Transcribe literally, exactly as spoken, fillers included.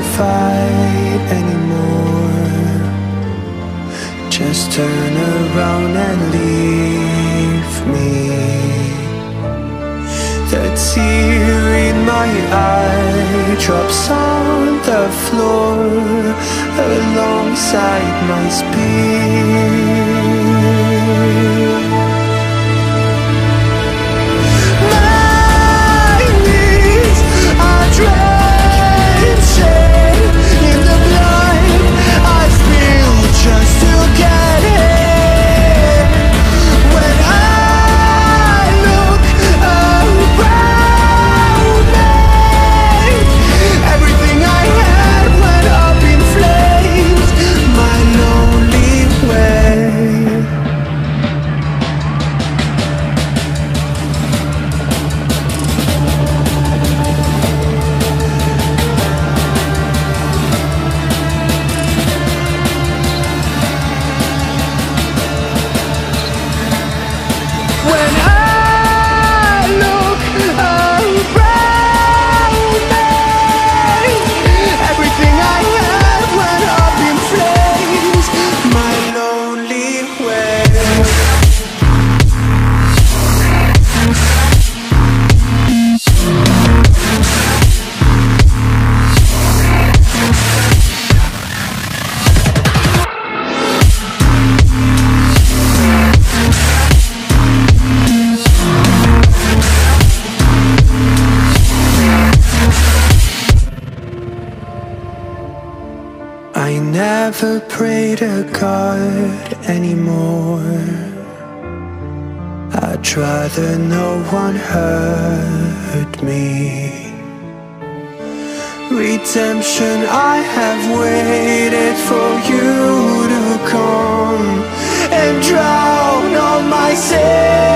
to fight anymore. Just turn around and leave me. That tear in my eye drops on the floor alongside my spear. I never pray to God anymore. I'd rather no one hurt me. Redemption, I have waited for you to come and drown all my sins.